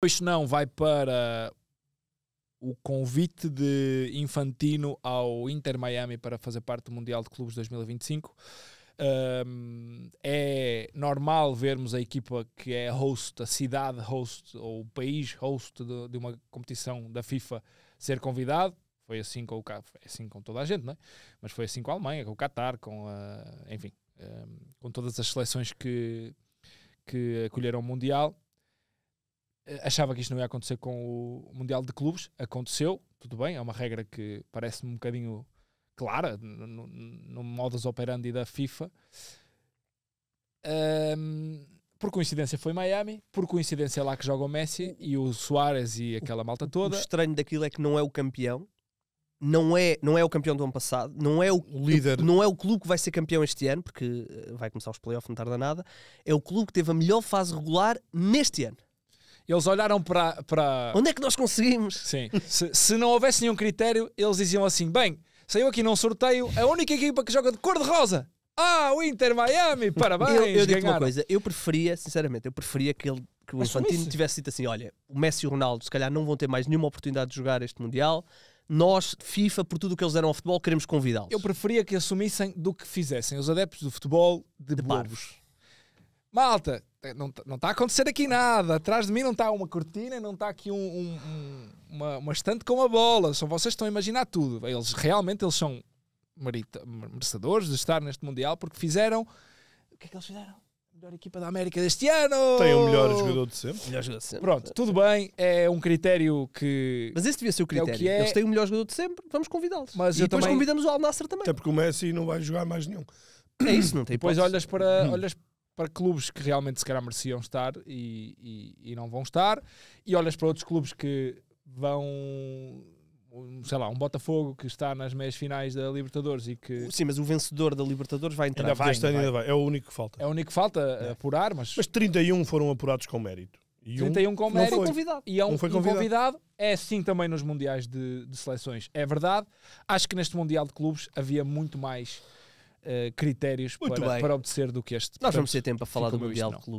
Pois não, vai para o convite de Infantino ao Inter Miami para fazer parte do Mundial de Clubes 2025. É normal vermos a equipa que é host, a cidade host ou o país host de uma competição da FIFA ser convidado. Foi assim com o assim com toda a gente, não é? Mas foi assim com a Alemanha, com o Qatar, com a, enfim, com todas as seleções que acolheram o Mundial. Achava que isto não ia acontecer com o Mundial de Clubes, aconteceu, tudo bem, é uma regra que parece-me um bocadinho clara no modus operandi da FIFA. Por coincidência foi Miami, por coincidência é lá que joga o Messi e o Suárez e aquela malta toda. O estranho daquilo é que não é o campeão, não é o campeão do ano passado, não é o líder, não é o clube que vai ser campeão este ano, porque vai começar os playoffs, não tarda nada, é o clube que teve a melhor fase regular neste ano. Eles olharam para... Onde é que nós conseguimos? Sim. Se não houvesse nenhum critério, eles diziam assim, bem, saiu aqui num sorteio a única equipa que joga de cor-de-rosa. Ah, o Inter Miami, parabéns, eu digo uma coisa, eu preferia, sinceramente, que o Infantino tivesse dito assim, olha, o Messi e o Ronaldo se calhar não vão ter mais nenhuma oportunidade de jogar este Mundial, nós, FIFA, por tudo o que eles deram ao futebol, queremos convidá-los. Eu preferia que assumissem do que fizessem os adeptos do futebol de bobos. Malta, não está a acontecer aqui nada. Atrás de mim não está uma cortina, não está aqui uma estante com uma bola. Só vocês estão a imaginar tudo. Eles realmente são merecedores de estar neste Mundial porque fizeram... O que é que eles fizeram? A melhor equipa da América deste ano! Tem o melhor jogador de sempre. Pronto, tudo bem. É um critério que... Mas esse devia ser o critério. É o que é... Eles têm o melhor jogador de sempre, vamos convidá-los. E depois convidamos o Al Nasser também. Até porque o Messi não vai jogar mais nenhum. É isso, não tem hipótese. Depois olhas para clubes que realmente se calhar mereciam estar e não vão estar, e olhas para outros clubes que vão, sei lá, um Botafogo que está nas meias finais da Libertadores e que... Sim, mas o vencedor da Libertadores vai entrar. Ainda vai. É o único que falta. É o único que falta apurar, mas... Mas 31 foram apurados com mérito. E 31 com mérito. Não foi convidado. E um convidado. É assim também nos Mundiais de seleções. É verdade. Acho que neste Mundial de Clubes havia muito mais... critérios para obedecer do que este. Nós vamos ter tempo a falar do Mundial de Clubes.